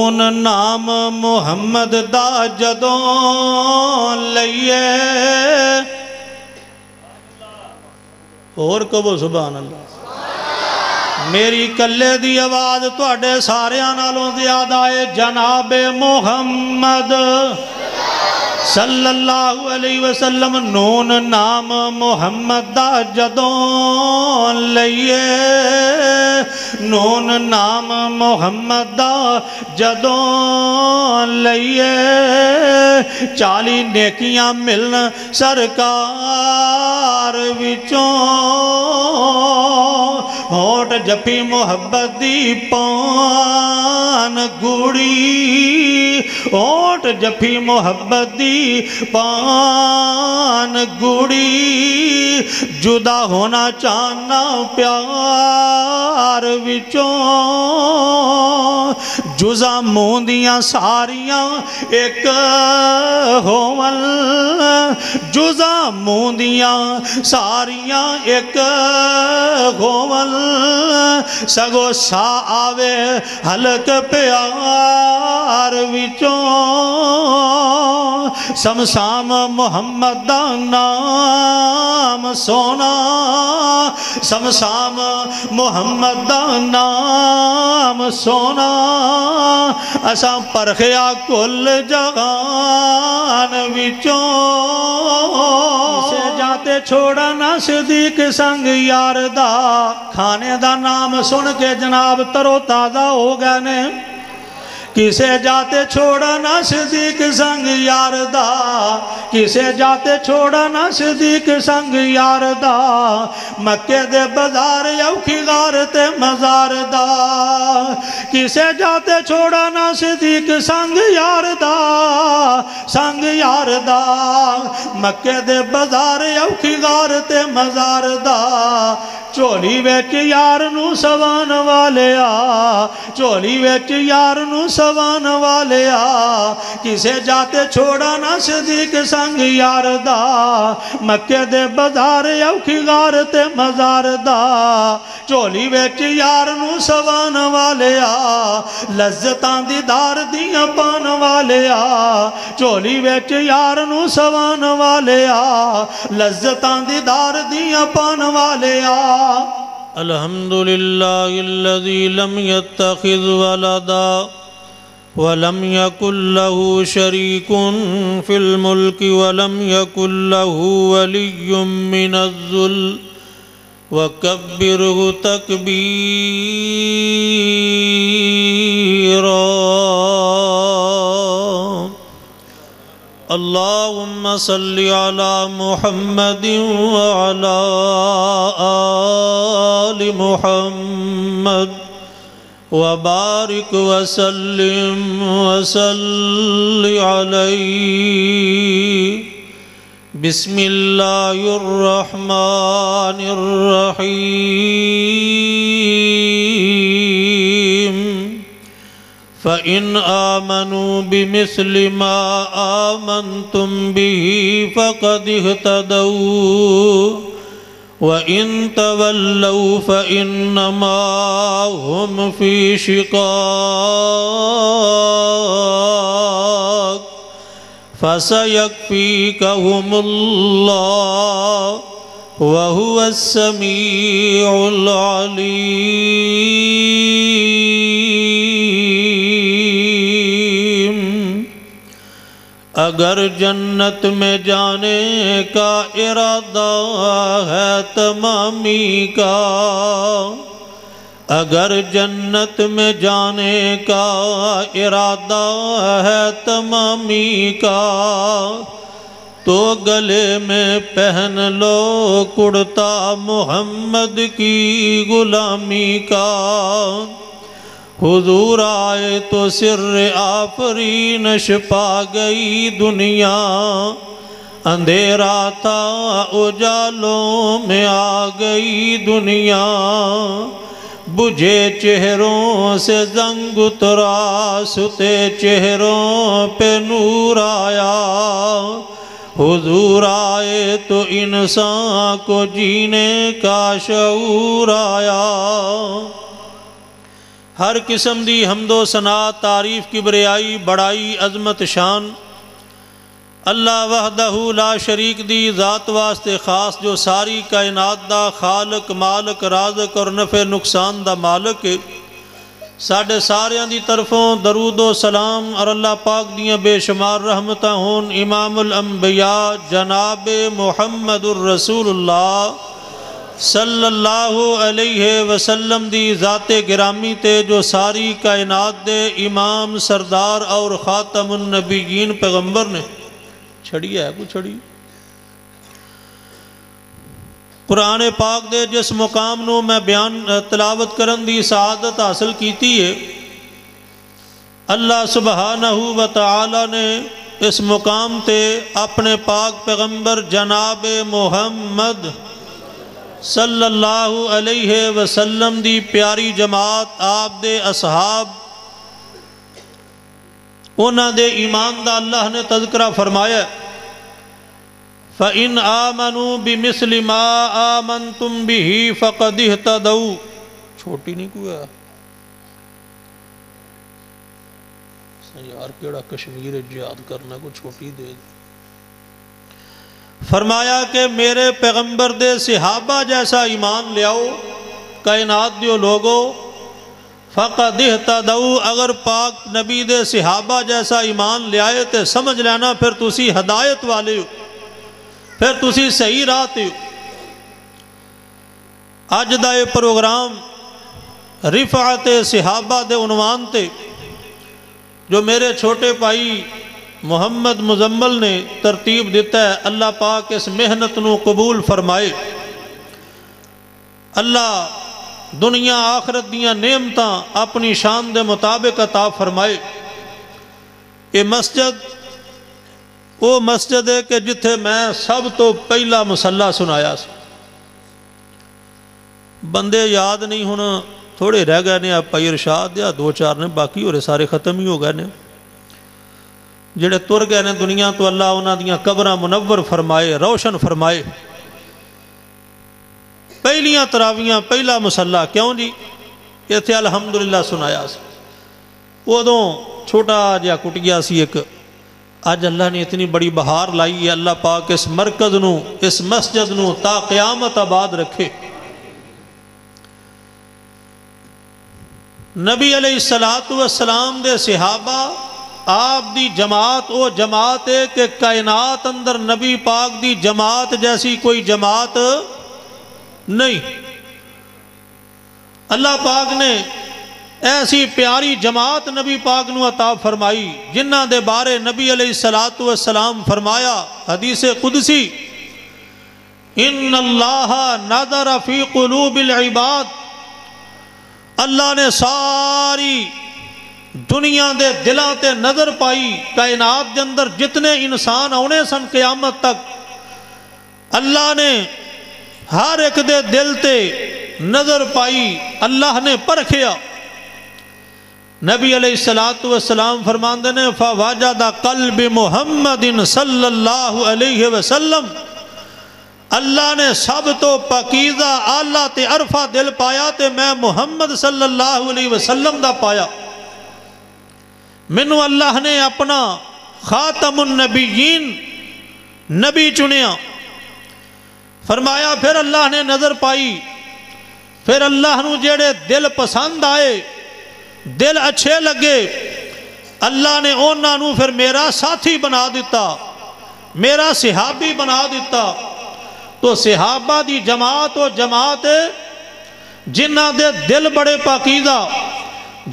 उन नाम मुहम्मद दा जदों लइए और कबो सुभान अल्लाह। मेरी कल्ले दी आवाज तुहाडे सारियां नालों ज़्यादा है। जनाबे मुहम्मद सल्लल्लाहु अलैहि वसल्लम नून नाम मुहम्मद दा जदों लइए नून नाम मुहम्मद दा जदों लइए 40 नेकियां मिलन सरकार विचों होट जफी मुहब्बत दी पान गुड़ी होट जफी मुहब्बत दी पान गुड़ी जुदा होना चाहना प्यार विचों जुजा मूंदियां सारियां एक होवन जुजा मूंदियां सारियां एक होवन सगो सा आवे हलक प्यार विचों समसाम मुहम्मद दा नाम सोना समसाम मुहम्मद दा नाम सोना असा परखिया कुल जगान विचों जाते छोड़ा ना सिद्दीक संग यार दा खाने दा नाम सुन के जनाब तरो ताजा हो गए ने किसे जाते छोड़ा ना सिद्दीक संग यार दा किसे जाते छोड़ा ना सिद्दीक संग यार दा मक्के दे बाजार औखी गार ते मजार दा किसे जाते छोड़ा ना सिद्दीक संग यार दा मक्के दे बाजार औखी गार ते मजार दा झोली बेच यार नू सवान वाले आ झोली बेच यार नू सवान वाले आ किसे जाते छोड़ा ना सिद्दीक संग यार दा मक्के दे बाजार औखी गार ते मजार दा झोली बेच यार नू सवान वाले आ लज्जतां दी दार दियां पान वाले आ झोली बेच यार नू सवान वाले आ लज्जतां दी दार दियां पान वाले आ अल्हम्दुलिल्लाह अल्लज़ी लम यत्तखिज़ वलदा वलम यकुल लहू शरीकुन फिल मुल्कि वलम यकुल लहू वलियुम मिनज़्ज़ुल्ल वकब्बिरहु तकबीरा। अल्लाहुम्मा सल्लि अला मुहम्मदिन व अला आलि मुहम्मद व बारिक व सल्लि अलैहि। बिस्मिल्लाहिर रहमानिर रहीम। फ़इन आमनू बिमिस्लि मा आमन्तुम बिही फ़क़द इह्तदऊ व इन तवल्लऊ फ़इन्नमा हुम फ़ी शिक़ाक़ फ़सयकफ़ीकहुमुल्लाह व हुवस समीउल अलीम। अगर जन्नत में जाने का इरादा है तमामी का अगर जन्नत में जाने का इरादा है तमामी का तो गले में पहन लो कुर्ता मुहम्मद की गुलामी का। हुजूर आए तो सिर्र आफरीनश पा गई दुनिया अंधेरा था उजालों में आ गई दुनिया बुझे चेहरों से जंग उतरा सुते चेहरों पे नूर आया। हुजूर आए तो इंसान को जीने का शऊर आया हर किस्म दी हमदो सना तारीफ किबरियाई बड़ाई अजमत शान अल्लाह वहदहू ला शरीक दी ज़ात वास्ते खास जो सारी कायनात दा खालक मालक राजक और नफ़े नुकसान दा मालक है। साढ़े सारियां दी तरफों दरूदो सलाम और अल्लाह पाक दियाँ बेशुमार रहमतां होन इमामुल अंबिया जनाब मुहम्मदुर रसूलुल्लाह सल्लल्लाहु अलैहि वसल्लम दी ज़ाते गिरामी ते जो सारी कायनात दे इमाम सरदार और ख़ातमुन नबीयीन पैगंबर ने छड़ी है को छड़ी। कुरान पाक दे जिस मुकाम नो मैं बयान तिलावत करन दी सआदत हासिल कीती है, अल्लाह सुबहानहू व तआला ने इस मुकाम ते अपने पाक पैगंबर जनाब मुहम्मद सल्लल्लाहु अलैहि वसल्लम दी प्यारी जमात आप दे असहाब उन्हां दे ईमान दा अल्लाह ने तज़किरा फरमाया। फ़इन आमनू बिमिस्लि मा आमनतुम बिही फ़क़द इहतदौ। छोटी नहीं कोई यार केड़ा कश्मीर याद करना को छोटी दे। फरमाया कि मेरे पैगंबर दे सहाबा जैसा ईमान लियाओ कायनात दियो लोगो। फ़क़द इहतदऊ, अगर पाक नबी दे सहाबा जैसा ईमान लियाए तो समझ लेना फिर तुसी हदायत वाले हो, फिर तुसी सही राह ते हो। अज दा इह प्रोग्राम रिफ़अत सहाबा दे उनवान ते जो मेरे छोटे भाई मोहम्मद मुजम्मल ने तरतीब दिता है, अल्लाह पाक इस मेहनत नू कबूल फरमाए। अल्लाह दुनिया आखरत दियाँ नेमतां अपनी शान दे मुताबिक अता फरमाए। ये मस्जिद वो मस्जिद है कि जिथे मैं सब तो पहला मुसल्ला सुनाया सी। बंदे याद नहीं हुण थोड़े रह गए ने, भाई इरशाद या दो चार ने, बाकी होरे सारे खत्म ही हो गए ने। जिहड़े तुर गए ने दुनिया तो अल्लाह उन्हां दियां कबरां मुनव्वर फरमाए, रोशन फरमाए। पहलियां तरावियां पहला मुसल्ला क्यों जी इत्थे अलहमदुलिल्लाह सुनाया सी। उदों छोटा जिहा कुटिया सी एक, अज अल्लाह ने इतनी बड़ी बहार लाई है। अल्लाह पाक इस मरकज़ नू इस मस्जिद नू ता क़यामत आबाद रखे। नबी अलैहिस्सलातु वस्सलाम दे सहाबा आप दी जमात वो जमात है कि कायनात अंदर नबी पाक दी जमात जैसी कोई जमात नहीं। अल्लाह पाक ने ऐसी प्यारी जमात नबी पाक नू अता फरमाई जिन्ना दे बारे नबी अलैहिस्सलातु वस्सलाम फरमाया हदीसे कुदसी, इन्नल्लाहा नज़रा फी कुलूबिल इबाद। अल्लाह ने सारी दुनिया के दिलों ते नज़र पाई। कायनात के अंदर जितने इंसान आने सन कयामत तक अल्लाह ने हर एक दे दिल ते नज़र पाई। अल्लाह ने परखिया। नबी अलैहिस्सलातु वस्सलाम फरमांदे ने फ़वजदा क़ल्बि मुहम्मदिन सल्लल्लाहु अलैहि वसल्लम। अल्लाह ने सब तो पाकीज़ा आला ते अरफा दिल पाया ते मैं मुहम्मद सल्लल्लाहु अलैहि वसल्लम दा पाया। मैनू अल्लाह ने अपना ख़ातमुन नबीयीन नबी चुनिया। फरमाया फिर अल्लाह ने नज़र पाई, फिर अल्लाह नू जेड़े दिल पसंद आए, दिल अच्छे लगे, अल्लाह ने उन्हां नू फिर मेरा साथी बना दिता, मेरा सहाबी बना दिता। तो सहाबा दी जमात वो जमात जिन्हां दे दिल बड़े पाकीज़ा,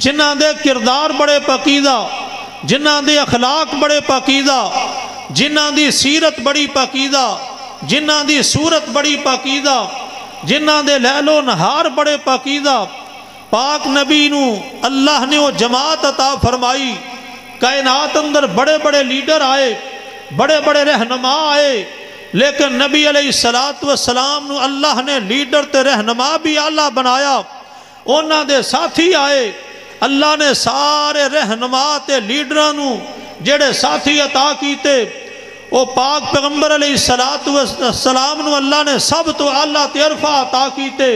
जिन्हां दे किरदार बड़े पाकीज़ा, जिन्हां दे अखलाक बड़े पाकीज़ा, जिन्हां दी सीरत बड़ी पाकीज़ा, जिन्हां दी सूरत बड़ी पाकीज़ा, जिन्हां दे लहलो नहार बड़े पाकीज़ा। पाक नबी नू अल्लाह ने वो जमात अता फरमाई। कायनात अंदर बड़े बड़े लीडर आए, बड़े बड़े रहनुमा आए, लेकिन नबी अलैहिस्सलातु वस्सलाम नू अल्लाह ने लीडर ते रहनुमा भी आला बनाया। उन्हां दे साथी आए। अल्लाह ने सारे रहनुमा ते लीडरां नू जेड़े साथी अता कीते, ओ पाक पैगंबर अलैहिस्सलातु वस्सलाम नू अल्लाह ने सब तो आला ते अरफा अता कीते।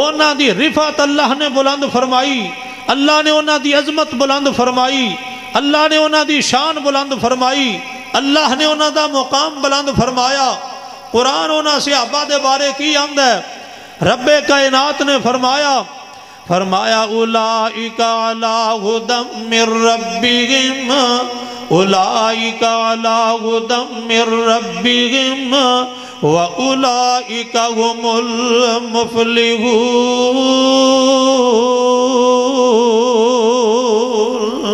उन्हां दी रिफ़अत अल्लाह ने बुलंद फरमाई। अल्लाह ने उन्हां दी अजमत बुलंद फरमाई, अल्लाह ने उन्हां दी शान बुलंद फरमाई, अल्लाह ने उन्हां दा मुकाम बुलंद फरमाया। कुरान उन्हां सहाबा दे बारे की आंदा है, रब्बे कायनात ने फरमाया फरमाया उलाइका अला हुदम मिर रब्बिहिम, उलाइका अला हुदम मिर रब्बिहिम व उलाइका हुमुल मुफलिहून।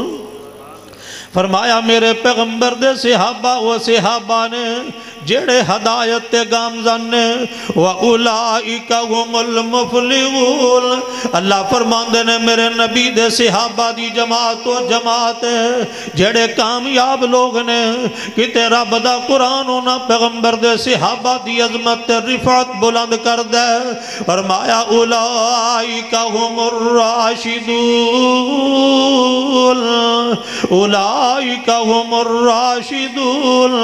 फरमाया मेरे पैगंबर दे सहाबा व सहाबा ने जेड़े हदायत गामजन ने व उलाइका हुमुल मुफलिहून। अल्लाह फरमांदे ने मेरे नबी दे सहाबा दी जमात व जमात जेड़े कामयाब लोग ने। किते रब दा कुरान उन्हां पैगंबर दे सहाबा दी अजमत ते रिफात बुलंद कर दे। फरमाया उलाइका हुमुर राशिदून, उलाइका हुमुर राशिदून।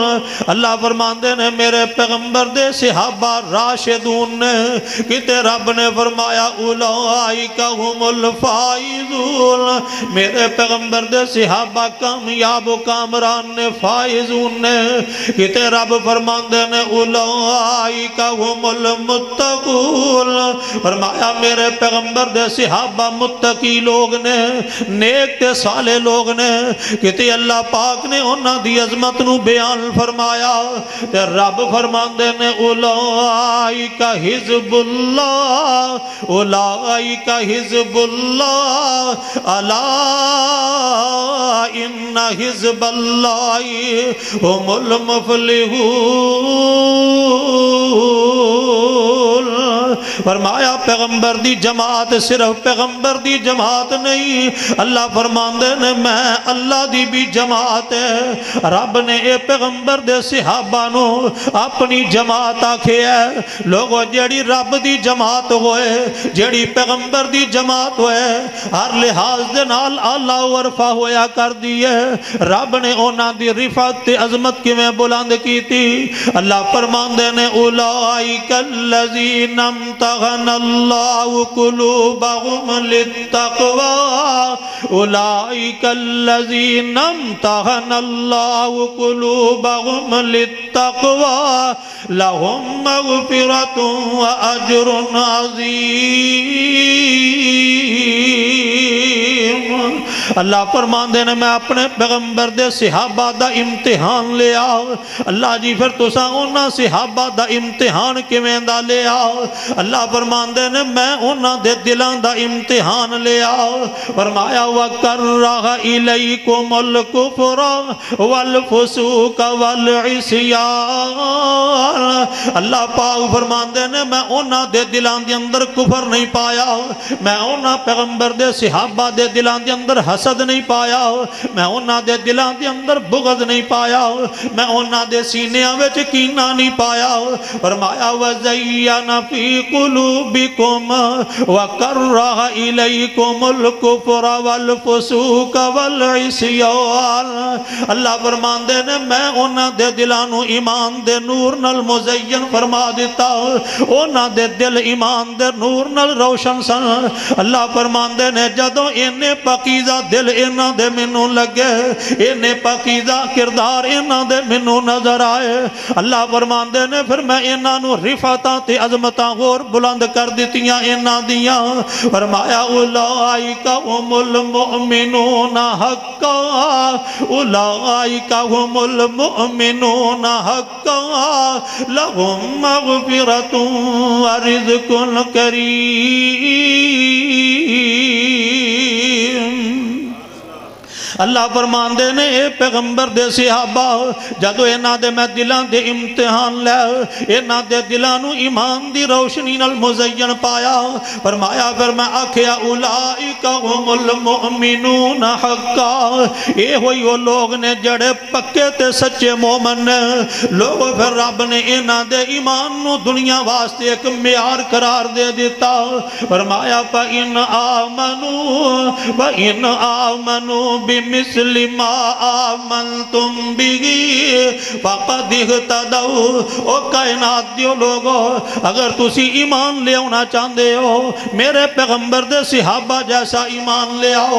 अल्लाह फरमांदे ने मेरे पैगंबर दे सहाबा राशिदून ने। किते रब ने फरमाया उलाइका हुमुल फाइजून, मेरे पैगंबर दे सहाबा कामयाब कामरान ने, फाइजून ने। किते रब फरमांदे ने उलाइका हुमुल मुत्तकून, फरमाया मेरे पैगंबर दे सहाबा मुत्तकी लोग ने, नेक ते साले लोग ने। किते अल्लाह पाक ने उन्हां दी अजमत नू बयान फरमाया ते रब फरमांदे ने उलाइका हिज़्बुल्लाह, उलाइका हिज़्बुल्लाह अला इन्ना हिज़्बल्लाहि हुमुल मुफलिहून। फरमाया पैगंबर दी जमात सिर्फ पैगंबर दी जमात नहीं, अल्लाह फरमांदे ने मैं अल्लाह दी भी जमात है। रब ने ये पैगंबर दे सहाबा नू अपनी जमात आखिया। लोगो जेड़ी रब दी जमात होए, जेड़ी पैगंबर दी जमात होए, हर लिहाज दे नाल आला वरफा होया कर दी है। रब ने उन्हां दी रिफात ते अजमत किवें बुलंद कीती। अल्लाह फरमांदे ने उलाइकल लज़ीना तगनल्लाहु कुलूबहुम लित्तक़वा, उलाइकल लज़ीना तगनल्लाहु कुलूबहुम लित्तक़वा लहुम मग़फ़िरतुन व अज्रुन अज़ीम। अल्लाह फरमांदे ने मैं अपने पैगंबर दे सहाबा दा इम्तिहान लिया। अल्लाह जी फिर तुसा उन्हां सहाबा दा इम्तिहान किवें दा लिया? अल्लाह फरमांदे ने मैं उन्हां दे दिलां दा इम्तिहान लिया। फरमाया व कररा इलैकुमुल कुफ्र वल फुसूक वल इस्यान। अल्लाह पाक फरमांदे ने मैं उन्हां दे दिलां दे अंदर कुफर नहीं पाया, मैं उन्हां पैगंबर दे सहाबा दे दिलां दे अंदर हसद नहीं पाया, मैं उन्हां दे दिलां दे अंदर बुगज नहीं पाया, मैं उन्हां दे सीनेयां विच कीना नहीं पाया। फरमाया वज़य्यना फी कुलूबिकुम व करहा इलैकुमुल कुफ्र वल फुसूक वल इस्यान। अल्लाह फरमांदे ने मैं उन्हां दे दिलां नू ईमान दे नूर नाल मुज़य्यन फरमा दिता, उन्हां दे दिल ईमान दे नूर नाल रोशन सन। अल्लाह फरमांदे ने जदों इन्ने पाकीज़ा दिल इन्हां दे मैनू लगे, इन्ने पाकीज़ा किरदार इन्हां दे मैनू नजर आए। अल्लाह फरमांदे ने फिर मैं इन्हां नू रिफातां ते अज़मतां होर बुलंद कर दित्तियां इन्हां दियां। फरमाया उलाइका हुमुल मुमिनूना हक़्क़ा, उलाइका हुमुल मुमिनूना हक़्क़ा लहुम मग़फ़िरतुन व रिज़्क़ुन करीम। अल्लाह फरमांदे ने ये पैगंबर दे सहाबा जदों इन्हां दे मैं दिलां दे इम्तिहान लै, इन्हां दे दिलां नू ईमान दी रोशनी नाल मुज़य्यन पाया। फरमाया फिर मैं आखिया उलाइका हुमुल मुमिनून हक़्क़ा, ये होई वो लोग ने जड़े पक्के ते सच्चे मोमन ने। लोग फिर रब ने इन्हां दे ईमान नू दुनिया वास्ते एक म्यार करार दे दिता। फरमाया फ़ इन आमनू मिस्लिमा आमन तुम बिगी पापा दिखता दो ओ कायनात दियो लोगो अगर तुसी ईमान ले आना चाहते हो मेरे पैगंबर दे सहाबा जैसा ईमान ले आओ।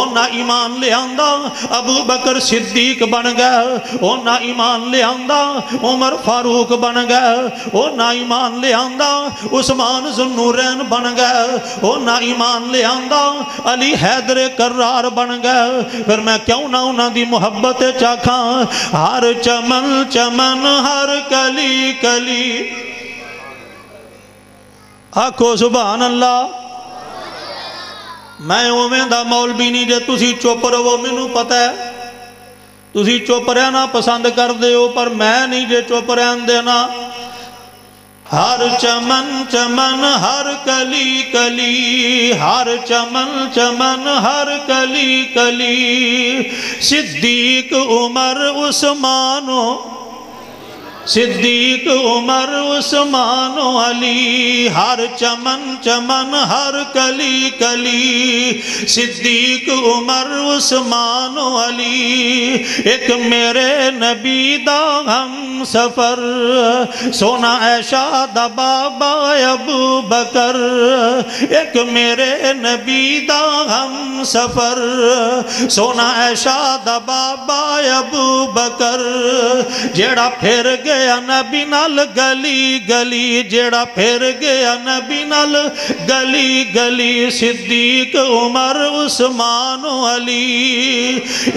ओना ईमान ले आंदा अबू बकर सिद्दीक बन गए, ओना ईमान ले आंदा उमर फारूक बन गए, ओना ईमान ले आंदा उस्मान जुन्नूरैन बन गए, ओना ईमान ले आंदा अली हैदर करार बन गए। फिर मैं क्यों ना उन्हां दी मुहब्बत चाखां। हर चमन चमन हर कली कली आखो सुभान अल्लाह। मैं उवें दा मौलवी नहीं जे तुसी चुप रहो, मैनू पता है तुसी चुप रहना पसंद करदे हो पर मैं नहीं जे चुप रहन देना। हर चमन चमन हर कली कली, हर चमन चमन हर कली कली, सिद्दीक उमर उस्मानो, सिद्दीक उमर उस्मान अली, हर चमन चमन हर कली कली, सिद्दीक उमर उस्मान अली, एक मेरे नबी दा हम सफर, सोना ऐशा दा बाबा अबू बकर, एक मेरे नबी दा हम सफर, सोना ऐशा दा बाबा अबू बकर, जेड़ा फिर गया नबी नाल गली गली, जेड़ा फिर गया नबी नाल गली गली, सिद्दीक उमर उस्मान अली,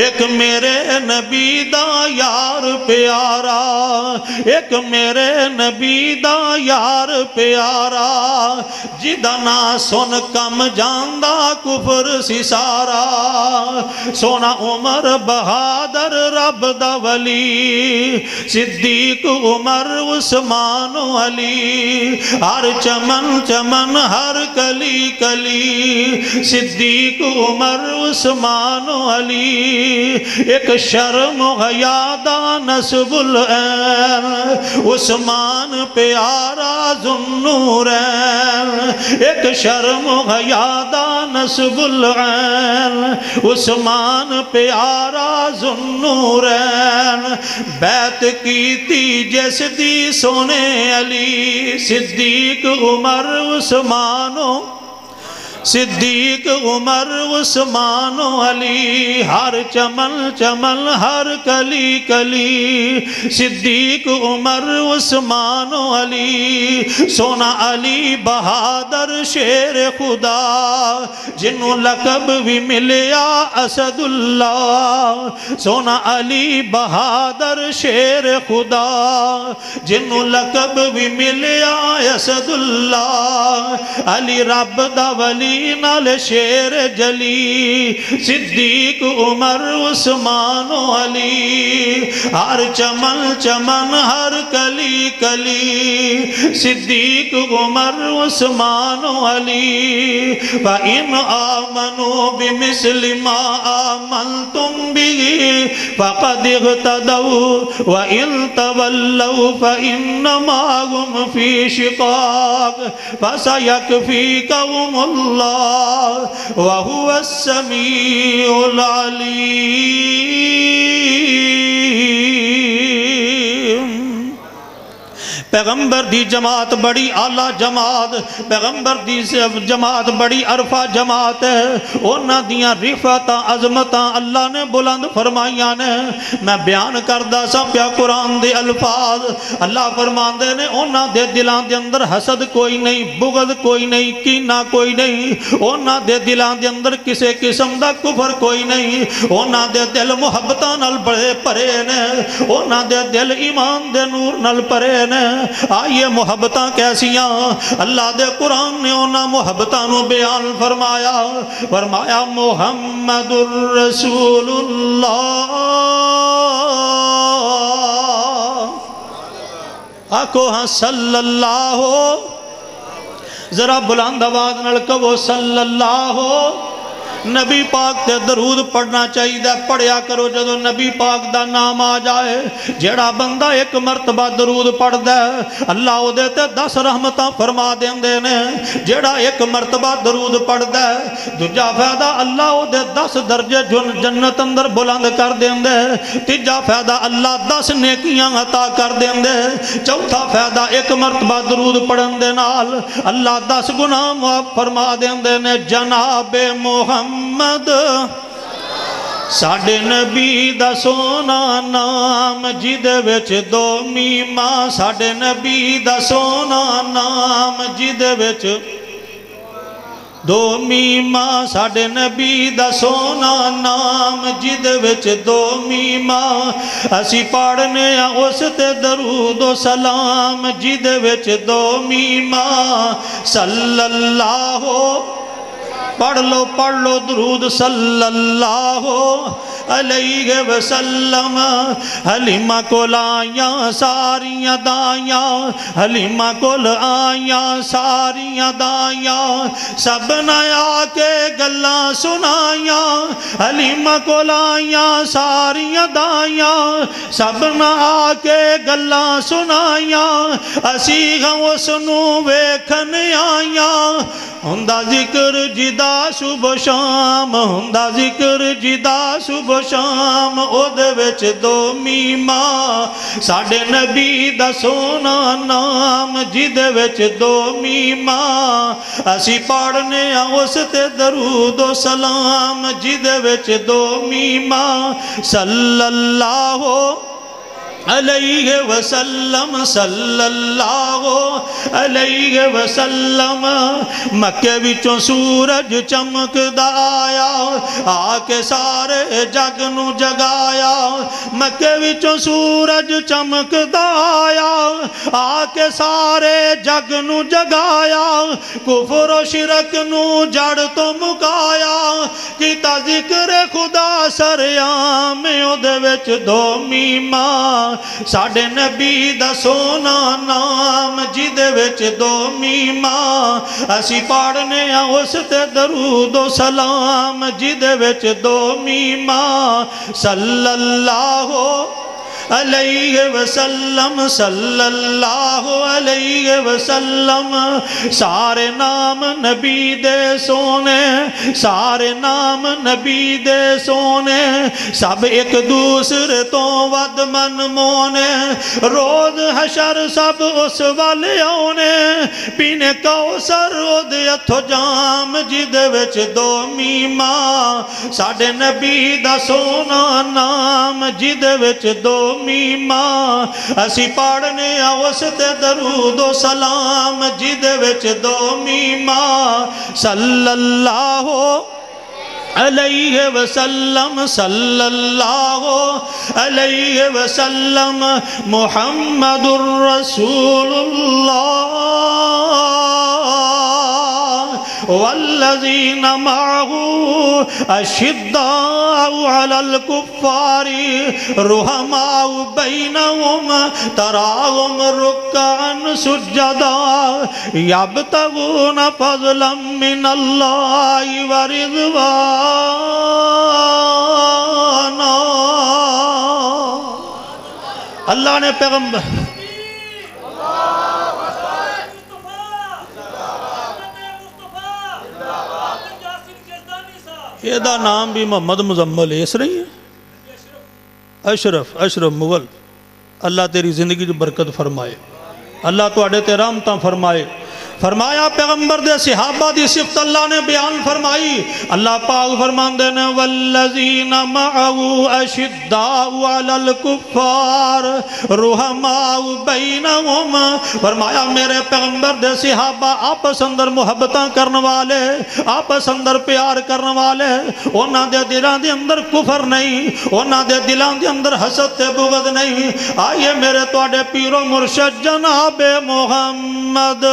एक मेरे नबी दा यार प्यारा, एक मेरे नबी दा यार प्यारा, जिदा ना सुन कम जांदा कुफर सिसारा, सोना उमर बहादुर रब दा वली, सिद्दीक उमर उस्मान अली, हर चमन चमन हर कली कली, सिद्दीक उमर उस्मान अली, एक शर्म हयादा नस्बुल ऐन, उस्मान प्यारा जुन्नूरैन, एक शर्म हयादा नस्बुल ऐन, उस्मान प्यारा जुन्नूरैन, बैत की जिस दी सोने अली, सिद्दीक उमर उस्मानो, सिद्दीक उमर उस्मान अली, हर चमन चमन हर कली कली, सिद्दीक उमर उस्मान अली, सोना अली बहादुर शेर खुदा, जिन्हों लकब भी मिलया असदुल्ला, सोना अली बहादुर शेर खुदा, जिन्हों लकब भी मिलया असदुल्ला, अली रब दा वली नाल शेर जली, सिद्दीक उमर उस्मान अली, हर चमन चमन हर कली कली, सिद्दीक उमर उस्मान अली, इन आमनो बिमिस्लिमा आमन तुम बिगी फकद इह्तदौ व इन तवल्लौ फइन्नमा हुम फी शिकाक फसयकफीकहुम अल्लाह व हुवा समीउल अलीम। पैगंबर दी जमात बड़ी आला जमात, पैगंबर दी जमात बड़ी अरफा जमात है। उन्हां दियां रिफातां अजमतां अल्लाह ने बुलंद फरमाइयां ने। मैं बयान करदा सां पिया कुरान दे अल्फाज। अल्लाह फरमांदे ने उन्हां दे दिलां दे अंदर हसद कोई नहीं, बुगद कोई नहीं, कीना कोई नहीं, उन्हां दे दिलां दे अंदर किसी किस्म दा कुफर कोई नहीं, उन्हां दे दिल मुहब्बतां नाल बड़े भरे ने, उन्हां दे दिल ईमान दे नूर नाल भरे ने। आइए मुहब्बत कैसियां, अल्लाह दे कुरान ने उन्हें मुहब्बत बयान फरमाया। फरमाया मुहम्मदुर रसूलुल्लाह, आखो हाँ सल्लल्लाहो, जरा बुलंद आवाज न कहो सल्लल्लाहो। नबी पाक ते दरूद पढ़ना चाहिए, पढ़िया करो। जदों नबी पाक दा नाम आ जाए, जेड़ा बंदा एक मरतबा दरूद पढ़दा है अल्लाह उहदे ते 10 रहमतां फरमा देंदे ने। जेड़ा एक मरतबा दरूद पढ़दा है, दूजा फायदा अल्लाह उहदे 10 दर्जे जन्नत अंदर बुलंद कर देंदे। तीजा फायदा अल्लाह 10 नेकियां अता कर देंदे। चौथा फायदा एक मरतबा दरूद पढ़न दे नाल अल्लाह 10 गुनाह माफ फरमा देंदे ने। जनाबे मोहम्मद साडे नबी दा सोना नाम, जिदे विच दो मीमा। साडे नबी दा सोना नाम, जिदे विच दो मीमा। साडे नबी दा सोना नाम, जिद विच दो मीमा। असी पढ़ने उस ते दरूदो सलाम, जिद विच दो मीमा। सल्लल्लाहो पढ़ लो दरूद सल्लल्लाहो अलैहि वसल्लम। हलीमा कोल आया सारिया दाइया, हलीमा कोल आया सारिया दाइया। सब न आके गल्ला सुनाया, हलीमा कोल आया सारिया दाइया। सब न आके गल्ला सुनाया, असी उसनू वेखन आया। हुंदा जिक्र जिदा सुबह शाम, हुंदा जिक्र जिदा सुबह शाम। ओदे विच दो मीमा, साडे नबी दा सोना नाम, जिदे विच दो मीमा। असी पढ़ने उस ते दरूदो सलाम, जिदे विच दो मीमा। सल्लल्लाहो अलैहि वसल्लम, सल्लल्लाहो अलैहि वसल्लम। मक्के विचों सूरज चमकदा आया, आके सारे जग नू जगाया। मक्के विचों सूरज चमकदा आया, आके सारे जग नू जगाया। कुफर ओ शिरक नू जड़ तो मुकाया, कीता जिक्र खुदा सरेआम। ओदे विच दो मीमा, साडे नबी दा सोना नाम, जिदे विच दो मीमा। असी पढ़ने उस ते दरूदो सलाम, जिदे विच दो मीमा। सल्लल्लाहो अलैहि वसल्लम, सल्लल्लाहो अलैहि वसल्लम। सारे नाम नबी दे सोने, सारे नाम नबी दे सोने। सब एक दूसरे तो वद मन मोने, रोज हशर सब उस वाले आने। पीने कौसर ओदे हथों जाम, जिदे विच दो मीमा। साडे नबी दा सोना नाम, जिदे विच दो मीमा। असी पढ़ने उस ते दरूदो सलाम, जिदे विच दो मीमा। सल्लल्लाहो अलैहि वसल्लम, सल्लल्लाहो अलैहि वसल्लम। मुहम्मदुर रसूलुल्लाह वल्लज़ीना माहू अशिद्दाउ अलल कुफ़ारी रुहमाउ बैनहुम तराहुम रुक्अन सुज्जदा यब्तगूना फ़ज़लन मिनल्लाहि व रिज़वाना। अल्लाह ने पैगंबर एदा नाम भी मोहम्मद मुजम्मल इस नहीं है। अशरफ अशरफ मुगल, अल्लाह तेरी जिंदगी च बरकत फरमाए, अल्लाह तुहाडे ते रहमतां फरमाए। फरमाया पैगंबर दे सहाबा दी सिफत अल्लाह ने बयान फरमाई। अल्लाह पाक फरमांदे ने वल्लज़ीना माहू अशिद्दाउ अलल कुफ़ार रुहमाउ बैनहुम। फरमाया मेरे पैगंबर दे सहाबा आपस अंदर मुहब्बतां करन वाले, आपस अंदर प्यार करन वाले। उन्हां दे दिलां दे अंदर कुफर नहीं, उन्हां दे दिलां दे अंदर हसद ते बुगद नहीं। आइए मेरे तुहाडे पीरो मुर्शद जनाबे मुहम्मद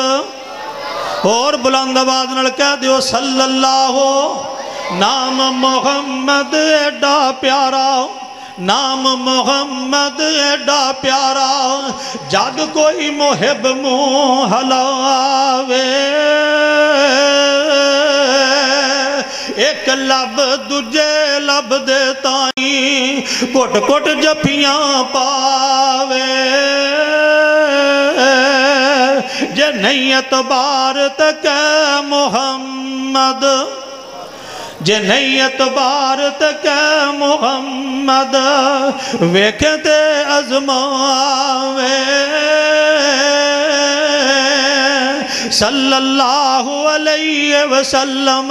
और बुलंद आवाज नाल कह दियो सल्लल्लाहो। नाम मुहम्मद एडा प्यारा, नाम मुहम्मद एडा प्यारा। जग कोई मुहिब मुँह हलावे एक लब दूजे लब दे ताई घुट घुट जफियां पावे। जे नहीं एतबार तक मोहम्मद, जे नहीं एतबार तक मोहम्मद वेखते अजमावे। सल्लल्लाहु अलैहि वसल्लम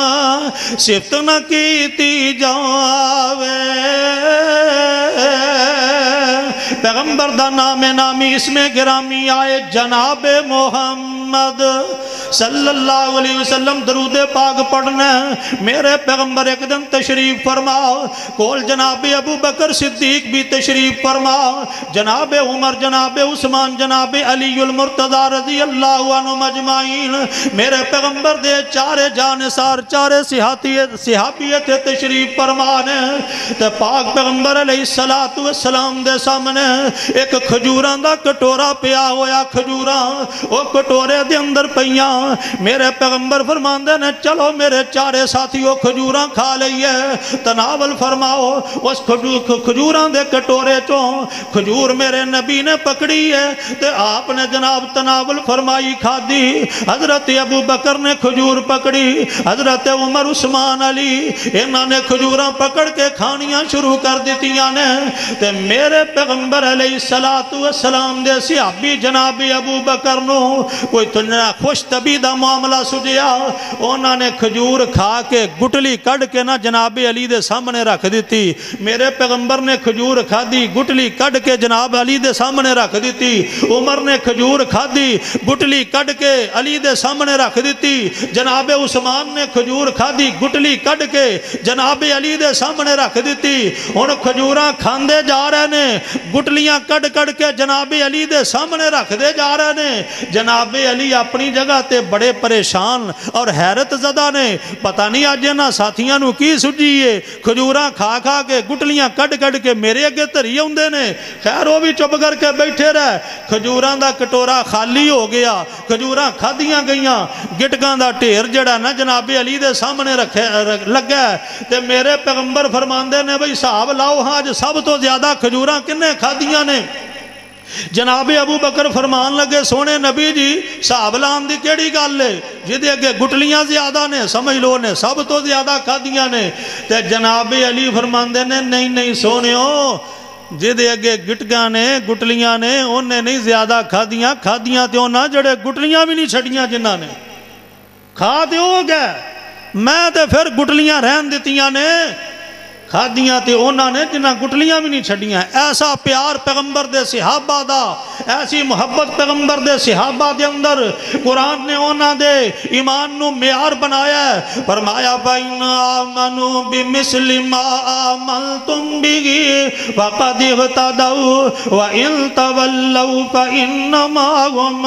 सिफ्त न कीती जावे। पैगंबर दा नामे नामी इसमें गिरामी आए जनाब मोहम्मद सल्लल्लाहु अलैहि वसल्लम। दरूद पाक पढ़ना मेरे पैगंबर एक दिन तशरीफ फरमाओ, कोल जनाब अबू बकर सिद्दीक भी तशरीफ फरमाओ, जनाब उमर जनाब उस्मान जनाब अली मुर्तज़ा रज़ी अल्लाहु अन्हु मजमाइन। मेरे पैगंबर दे चारे जानसार चारे सिहाबियत तशरीफ फरमाने ते पाक पैगंबर अलैहिस्सलातु वस्सलाम दे सामने एक खजूरां दा कटोरा पिया होया, खजूरां ओ कटोरे दे अंदर पईयां। मेरे पैगंबर फरमांदे ने चलो मेरे चारे साथियों खजूरां खा लईए, तनावल फरमाओ। उस खजूरां दे कटोरे चों खजूर मेरे नबी ने पकड़ी है ते आपने जनाब तनावल फरमाई खादी। हजरत अबू बकर ने खजूर पकड़ी, हजरत उमर उस्मान अली इन्हां ने खजूरां पकड़ के खानियां शुरू कर दित्तियां ने। ते मेरे पैगंबर अलैहिस्सलातु वस्सलाम दे सहाबी जनाब अबू बकर नू कोई तुना खुश तबी दा मामला सुझिया, उन्होंने खजूर खा के गुटली कड़ के ना जनाब अली दे सामने रख दी। मेरे पैगंबर ने खजूर खाधी गुटली कड़ के जनाब अली दे सामने रख दी। उमर ने खजूर खाधी गुटली कड़ के अली दे सामने रख दी। जनाब उस्मान ने खजूर खाधी गुटली कड़ के जनाब अली दे सामने रख दी। हुण खजूरां खांदे जा रहे ने, गुटलियां कड़ कड़ के जनाबे अली दे सामने रखते जा रहे ने। जनाबे अली अपनी जगह ते बड़े परेशान और हैरत ज़दा ने, पता नहीं अज इन्हां साथियां नूं की सुझीए, खजूरां खा खा के गुटलियां कड़ कड़ के मेरे अगे धरी आउंदे ने। खैर वह भी चुप करके बैठे रहे। खजूरां दा कटोरा खाली हो गया, खजूरां खादियां गईयां, गिटकां दा ढेर जिहड़ा ना जनाबे अली दे सामने रखे लग्गा। ते मेरे पैगंबर फरमांदे ने बई हिसाब लाओ, हाँ अज सब तो ज़्यादा खजूरां किन्ने खादियां ने। जनाबे अबू बकर फरमान लगे सोने नबी जी हिसाब लान की केड़ी गल है, जिदे अगे गुटलियां ज्यादा ने समझ लो ने सब तो ज्यादा खादियां ने। ते जनाबे अली फरमांदे ने नहीं नहीं सोने जिदे अगे गिटकां ने गुटलियां ने उन्हें नहीं ज्यादा खादियां, खादियां तो ना जड़े गुटलियां भी नहीं छड़ियां जिन्हां ने खा ते हो गए, मैं तो फिर गुटलियां रहन दित्तियां ने, खादियां तो उन्होंने जिन्हें गुटलियां भी नहीं छड़ियां। ऐसा प्यार पैगंबर दे सहाबा दा, ऐसी मुहब्बत पैगंबर दे सहाबा दे अंदर। कुरान ने उन्होंने ईमान नू म्यार बनाया है। फरमाया बैन आमनु बिमिस्लि मा आमनतुम बिही वक़द इहतदौ व इन तवल्लौ फ़इन्नमा हुम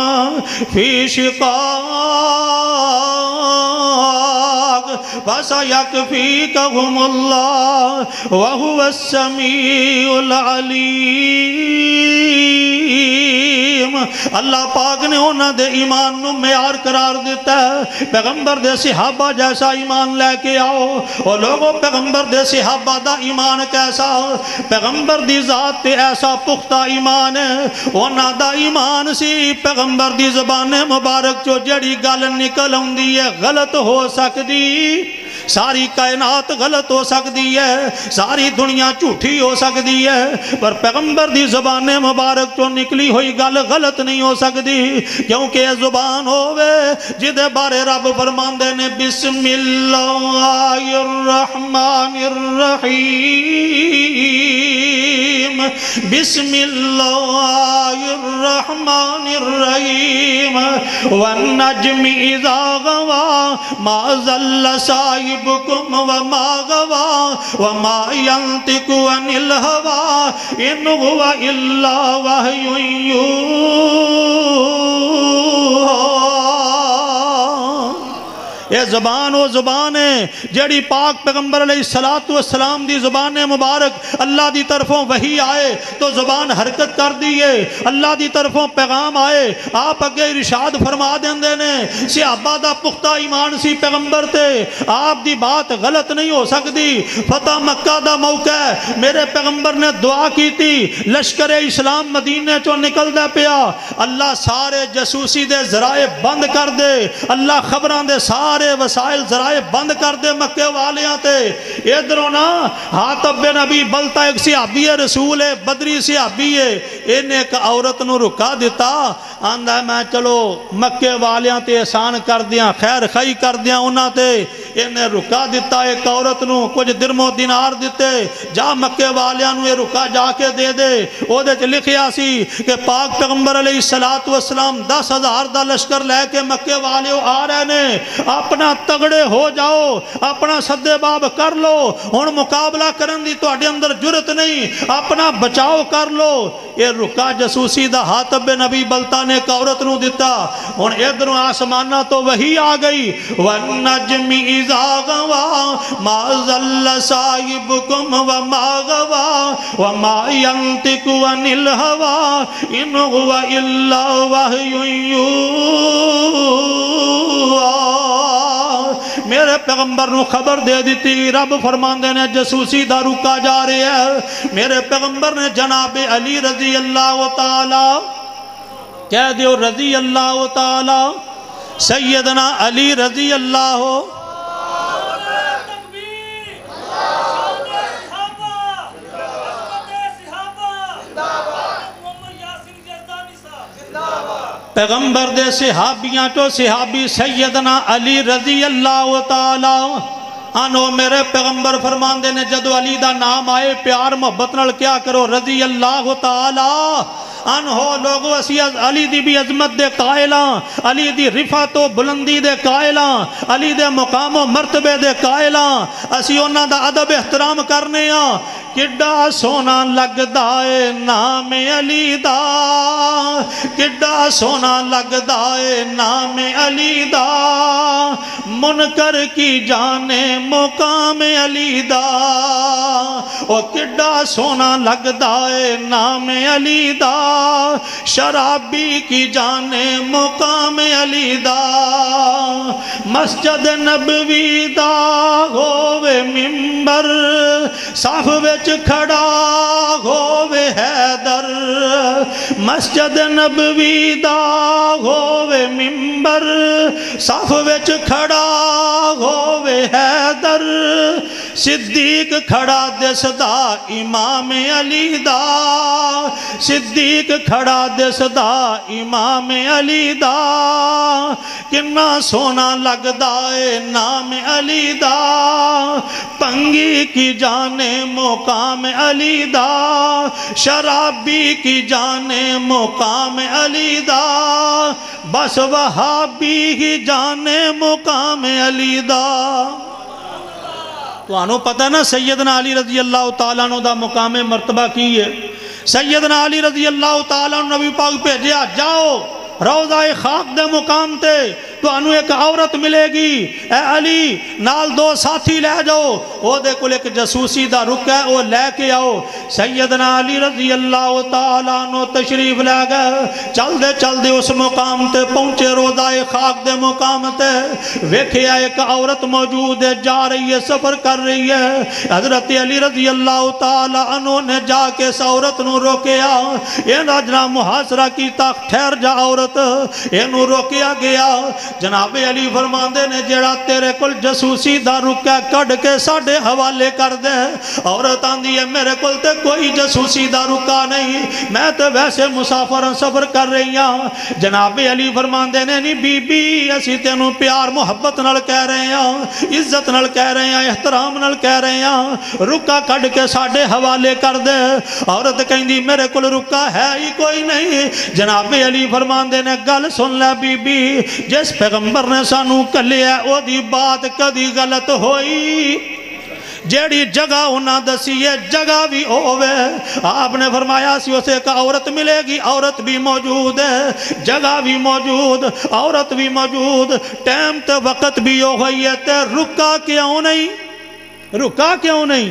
फ़ी शिक़ाक़ फ़सयकफ़ीकहुमुल्लाह वहुवा समीउल अलीम। अल्लाह पाक ने उन्होंने ईमान नू म्यार करार दिता है। पैगंबर दे सहाबा जैसा ईमान लैके आओ। और लोगों पैगंबर दे सहाबा दा ईमान कैसा, पैगंबर दी जात ते ऐसा पुख्ता ईमान है। उन्हां दा ईमान सी पैगंबर दी ज़बान मुबारक चो जड़ी गल निकल आउंदी है गलत हो सकदी, सारी कायनात गलत हो सकती है, सारी दुनिया झूठी हो सकती है, पर पैगंबर दी ज़बान मुबारक चो निकली हुई गल गलत नहीं हो सकती, क्योंकि जुबान होवे जिदे बारे रब फरमांदे ने बिस्मिल्लाहिर रहमानिर रहीम, बिस्मिल्लाहिर रहमानिर रहीम वन नज्मि इज़ा गवा मा ज़ल्ला साहिब बुकुम वमा गवा वमा यंतिकु अनिल हवा इन हुवा इल्ला वहयुं यूहा। ये ज़बान वो ज़बान है जड़ी पाक पैगम्बर अलैहिस्सलातु वस्सलाम दी ज़बान मुबारक अल्लाह दी तरफों वही आए तो ज़बान हरकत कर दी है। अल्लाह दी तरफों पैगाम आए आप अगे इरशाद फरमा देंदे ने सहाबा दा पुख्ता ईमान सी पैगम्बर ते आप दी बात गलत नहीं हो सकती। फतह मक्का दा मौका है मेरे पैगम्बर ने दुआ की थी लश्कर इस्लाम मदीने चो निकलदा पिया अल्लाह सारे जासूसी दे ज़राए बंद कर दे अल्लाह खबरां दे सारे वसाइल ज़राए बंद कर दे मक्के वालियां ते इधरों ना हातब बिन अबी बलता एक सहाबी है रसूल है बदरी सहाबी है इन्हें एक औरत नू रुका दिता आंदा मैं चलो मक्के वालियां ते एहसान कर दियां खैर खई कर दियां उन्हां ते इन्हें रुका दिता एक औरत नू कुछ दिरमो दिनार दिते जा मक्के वालियां नू ये रुका जाके दे दे ओहदे च लिखिया सी कि पाक पैगंबर अलैहिस्सलातु वस्सलाम 10,000 दा लश्कर लैके मक्के वाले आ रहे ने अपना तगड़े हो जाओ अपना सद्देबाब कर लो हुण मुकाबला करन दी तुहाडे अंदर जुरत नहीं अपना बचाओ कर लो। ये रुका जासूसी दा हातब बिन अबी बलता ने एक औरत नू दिता हुण इधरों आसमाना तो वही आ गई वन्नज्मि इज़ा गवा मा ज़ल्ला साहिबुकुम व मा गवा व मा यंतिकु अनिल हवा इन हुवा इल्ला वहयुन यूहा। मेरे पैगंबर नू खबर दे दी रब फरमांदे ने जासूसी दा रुका जा रहा है। मेरे पैगंबर ने जनाब अली रजी अल्लाह तआला कह दियो रजी अल्लाह तआला सैयदना अली रजी अल्लाह पैगंबर दे सहाबियां चो सहाबी सैयदना अली रजी अल्लाह तआला आनो मेरे पैगंबर फरमांदे ने जदों अली दा नाम आए प्यार मुहब्बत नाल क्या करो रजी अल्लाह तआला अन हो लोगो असी अली दी भी अजमत दे कायल हाँ अली दी रिफातो बुलंदी दे कायल हाँ अली दे मुकामो मरतबे दे कायल हाँ असी उन्हां दा अदब एहतराम करने हाँ। किड्डा सोना लगदा है नाम अली दा किड्डा सोना लगदा है नाम अली दा मुनकर की जाने मुकाम अली दा ओ किड्डा सोना लगदा है नाम अली दा शराबी की जाने मुकाम अली दा मस्जिद नबवी दा होवे मिंबर साफ विच खड़ा होवे हैदर मस्जिद नबवी दा होवे मिंबर साफ विच खड़ा होवे हैदर सिद्दीक खड़ा दिसदा इमाम अली दा सिद्दीक खड़ा दिसदा इमाम अली दा किन्ना सोना लगदा है नाम अली दा पंगी की जाने मुकाम अली दा शराबी की जाने मुकाम अली दा बस वहाबी की जाने मुकाम अली दा। तुहानू पता ना सैयदना अली रजी अल्लाह तआला दा मुकाम मरतबा की है। सैयदना अली रजी अल्लाह तआला नबी पाक भेजा जाओ रौज़ाए खाक दे मुकाम ते तुहानू एक औरत मिलेगी ए अली नाल दो साथी लै जाओ ओहदे कोल एक जासूसी दा रुक है वह लैके आओ। सैयदना अली रजी अल्लाह तआला नो तशरीफ लै गए चलदे चलदे उस मुकाम ते पहुंचे रोज़ाए खाक दे मुकाम ते वेखिया एक औरत मौजूद है जा रही है सफर कर रही है। हजरत अली रजी अल्लाह तआला अन्हु ने जाके इस औरत नू रोकिया इहदा जरा मुहासरा कीता ठहर जा औरत इहनू रोकिया गया। जनाबे अली फरमांदे ने जेड़ा तेरे कोल जासूसी दा रुका कढ़ के साडे हवाले कर दे। औरत आंदी है मेरे कोल ते कोई जासूसी दा रुका नहीं मैं तो वैसे मुसाफर सफर कर रही हाँ। जनाबे अली फरमांदे ने नी बीबी असी तेनू प्यार मुहब्बत नाल कह रहे हाँ इज्जत नाल कह रहे हाँ एहतराम नाल कह रहे हाँ रुका कढ़ के साडे हवाले कर दे। औरत कहंदी मेरे कोल रुका है ही कोई नहीं। जनाबे अली फरमांदे ने गल सुन लै बीबी जिस पैगंबर ने सानू कलिया ओदी बात कदी गलत होई जेड़ी जगह उन्हें दसी है जगह भी होवे। आपने फरमाया सी उसे एक औरत मिलेगी, औरत भी मौजूद है, जगह भी मौजूद, औरत भी मौजूद, टाइम तो वक़्त भी हो गई है, तो रुका क्यों नहीं, रुका क्यों नहीं?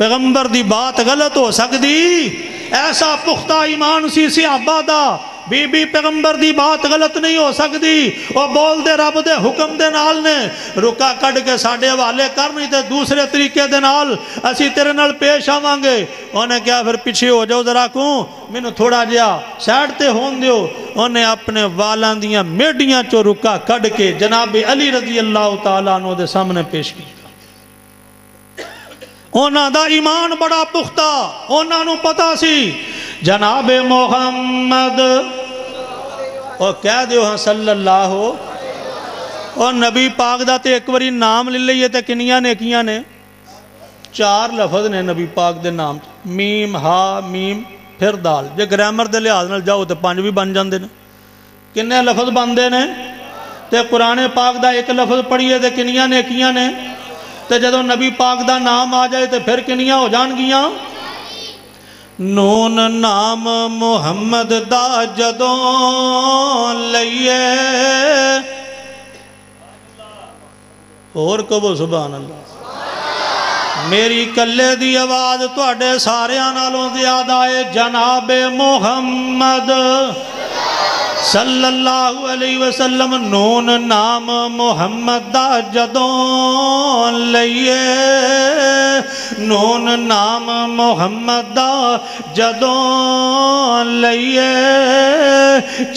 पैगंबर दी बात गलत हो सकती? ऐसा पुख्ता ईमान सी सहाबा दा। बीबी पैगंबर दी बात गलत नहीं हो सकती। वह बोलते रब दे हुक्म दे नाल ने, रुका कट के साडे हवाले कर, नहीं तो दूसरे तरीके दे नाल असी तेरे नाल पेश आवांगे। उन्हें क्या फिर पीछे हो जाओ जरा को, मैनू थोड़ा जिहा साइड ते होन दियो। उन्हें अपने वालों दियां मेडियां चो रुका कट के जनाब अली रजी अल्लाह तआला अन्हु दे सामने पेश की। उन्हां दा ईमान बड़ा पुख्ता, उन्हां नू पता सी जनाबे मोहम्मद और कह दियो हाँ सल्लल्लाहु और नबी पाक दा ते एक बारी नाम ले लीए तो किनियां नेकियां ने, चार लफज ने नबी पाक दे नाम, मीम हा मीम फिर दाल, जे ग्रामर दे लिहाज नाल जाओ तो पांच भी बन जाते हैं। किन्ने लफज बनते हैं? तो कुरान पाक दा एक लफज पढ़ीए तो किनियां नेकियां ने, तो जदों नबी पाक दा नाम आ जाए तो फिर किनियां हो जाणगियां। नून नाम मुहम्मद दा जदों लईए, होर कहो सुभान अल्लाह। मेरी कल्ले दी आवाज़ तुहाडे सारियां नालों ज़्यादा है। जनाबे मुहम्मद सल्लल्लाहु अलैहि वसल्लम, नून नाम मुहम्मद दा जदों लईए, नून नाम मुहम्मद दा जदों लईए,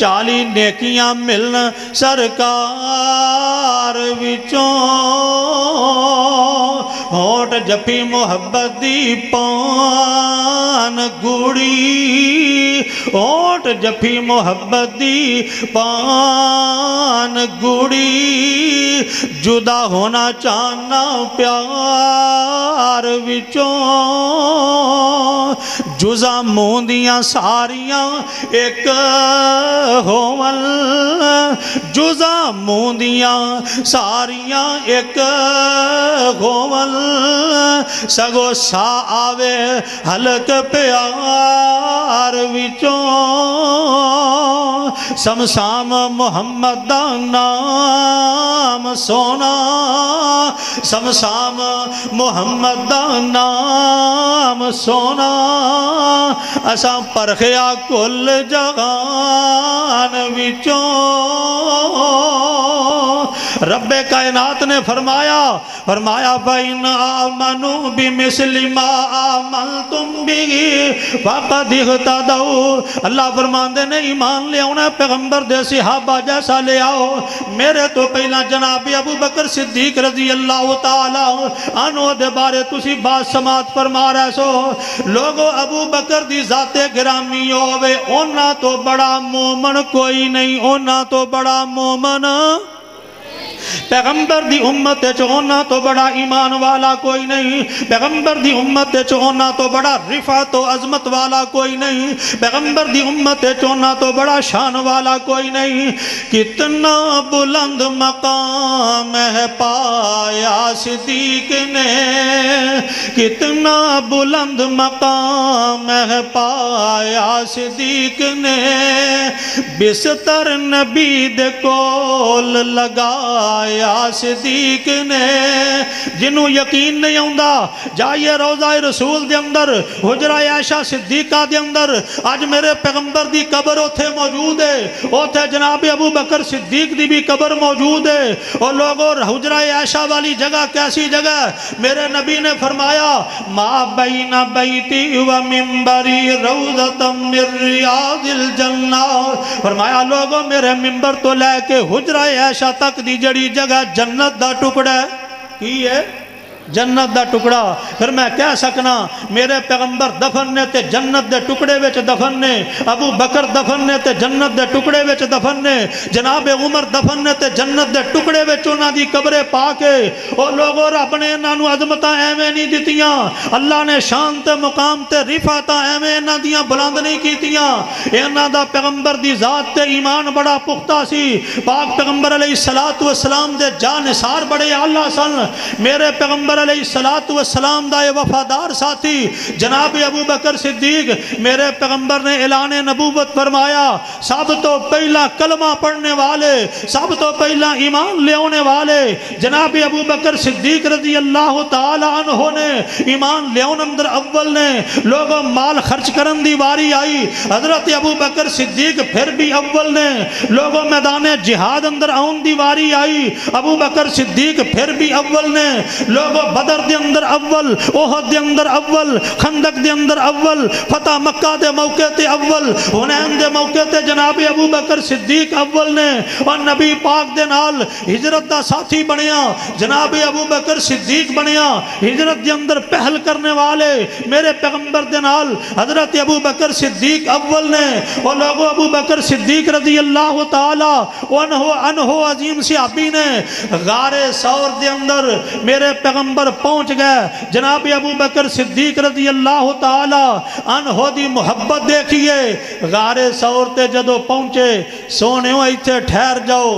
40 नेकियां मिलन सरकार विचों, होठ जफी मुहब्बत दी पान गुड़ी, होठ जफी मुहब्बत दी पान गुड़ी, जुदा होना चाहना प्यार विचों, जुजा मूंदियां सारियां एक होवन, जुजा मूंदियां सारियां एक होवन, सगो सा आवे हलक प्यार विचों, समसाम मुहम्मद दा नाम सोना, समसाम मुहम्मद दा नाम सोना, असा परखिया कुल जगान विचों। रब्बे कायनात ने फरमाया, फरमाया फ़इन आमनू बिमिस्लि मा आमनतुम बिही फ़क़द इह्तदौ। अल्लाह फरमांदे ने ईमान ले आना पैगंबर दे सहाबा जैसा ले आओ। मेरे तो पहला जनाब अबू बकर सिद्दीक रजी अल्लाह तआला अन्हु दे बारे तुसी बात समात फरमा रहे सो। लोगो अबू बकर दी ज़ाते गिरामी होवे, उन्हां तो बड़ा मोमन कोई नहीं, उन्हां तो बड़ा मोमन पैगंबर दी उम्मत चोना तो बड़ा ईमान वाला कोई नहीं, पैगंबर दी उम्मत चोना तो बड़ा रिफा तो अजमत वाला कोई नहीं, पैगंबर दी उम्मत चोना तो बड़ा शान वाला कोई नहीं। कितना बुलंद मकाम है पाया सिद्दीक ने, कितना बुलंद मकाम है पाया सिद्दीक ने, बिस्तर नबी दे कोल लगा आया सिद्दीक ने। जिन्हों यकीन नहीं आंदा जाइए रोजा रसूल दे अंदर, हुजरा आयशा सिद्दीका दे अंदर अज मेरे पैगंबर दी कबर उथे मौजूद है, उथे जनाब अबू बकर सिद्दीक दी भी कबर मौजूद है। और लोगों हुजरा आयशा वाली जगह कैसी जगह? मेरे नबी ने फरमाया मा बैना बैती व मिंबरी रौज़तम मिन रियादिल जन्नह। फरमाया लोगों मेरे मिंबर तो लैके हुजरा आयशा तक दी जड़ी जगह जन्नत दा टुकड़ा की है, जन्नत दा टुकड़ा। फिर मैं कह सकना मेरे पैगंबर दफन ने ते जन्नत दे टुकड़े विच दफन ने, अबू बकर दफन ने ते जन्नत दे टुकड़े विच दफन ने, जनाब उमर दफन ने ते जन्नत दे टुकड़े विच उन्हां दी कब्रे पा के। और लोगों रब ने इन्हां नूं अज़मतां एवें नहीं दित्तियां, अल्लाह ने शान ते मुकाम ते रिफातां एवें इन्हां दियां बुलंद नहीं कीतियां। इन्हां दा पैगंबर दी ज़ात ते ईमान बड़ा पुख्ता सी। पाक पैगंबर अलैहि सलातो वसलाम दे जान निसार बड़े आला सन। मेरे पैगंबर पैगम्बर अलैहिस्सलाम दा वफादार साथी जनाब अबू बकर सिद्दीक मेरे पैगम्बर ने ऐलान नबूवत फरमाया, सब तो पहला कलमा पढ़ने वाले, सब तो पहला ईमान लेने वाले जनाब अबू बकर सिद्दीक रजी अल्लाह तआला अन्हु ने ईमान लेने अंदर अव्वल ने। लोगों माल खर्च करने दी वारी आई, हजरत अबू बकर सिद्दीक फिर भी अव्वल ने। लोगों मैदान जिहाद अंदर आने दी वारी आई, अबू बकर सिद्दीक फिर भी अव्वल ने। लोगों बदर दे अंदर अव्वल, ओहद दे अंदर अव्वल, खंदक दे अंदर अव्वल, फतह मक्का दे मौके ते अव्वल, हुनैन दे मौके ते जनाब अबू बकर सिद्दीक अव्वल ने। और नबी पाक दे नाल हिजरत दा साथी बनिया जनाब अबू बकर सिद्दीक बनिया, हिजरत दे अंदर पहल करने वाले मेरे पैगंबर दे नाल हजरत अबू बकर सिद्दीक अव्वल ने। और लोगों अबू बकर सिद्दीक रजी अल्लाह तआला अन्हो अजीम सहाबी ने। गारे सौर दे अंदर मेरे पैगंबर पहुंच गए, जनाब अबू बकर सिद्दीक रजी अल्लाह तआला अन्हो दी मुहब्बत देखिए। गारे सौर ते जदों पहुंचे, सोने इत्थे ठहर जाओ,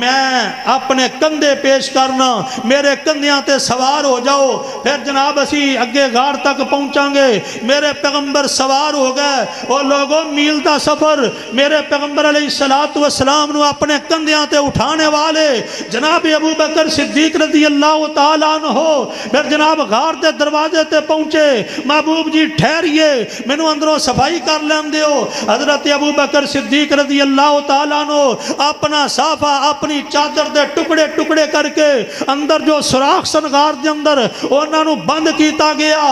मैं अपने कंधे पेश करना, मेरे कंधियां ते सवार हो जाओ, फिर जनाब असी अगे गार तक पहुंचांगे। मेरे पैगंबर सवार हो गए। और लोगों मील का सफर मेरे पैगंबर अलैहिस्सलाम नू अपने कंधियां ते उठाने वाले जनाब अबू बकर सिद्दीक रजी अल्लाह तआला अन्हु फिर जनाब गार के दरवाजे ते पहुंचे। महबूब जी ठहरिए, मैनू अंदरों सफाई कर लैन दिओ। हजरत अबू बकर सिद्दीक रजी अल्लाह तआला अन्हु अपना साफा अपनी चादर के टुकड़े टुकड़े करके अंदर जो सुराख सनगार के अंदर उन्होंने बंद किया गया,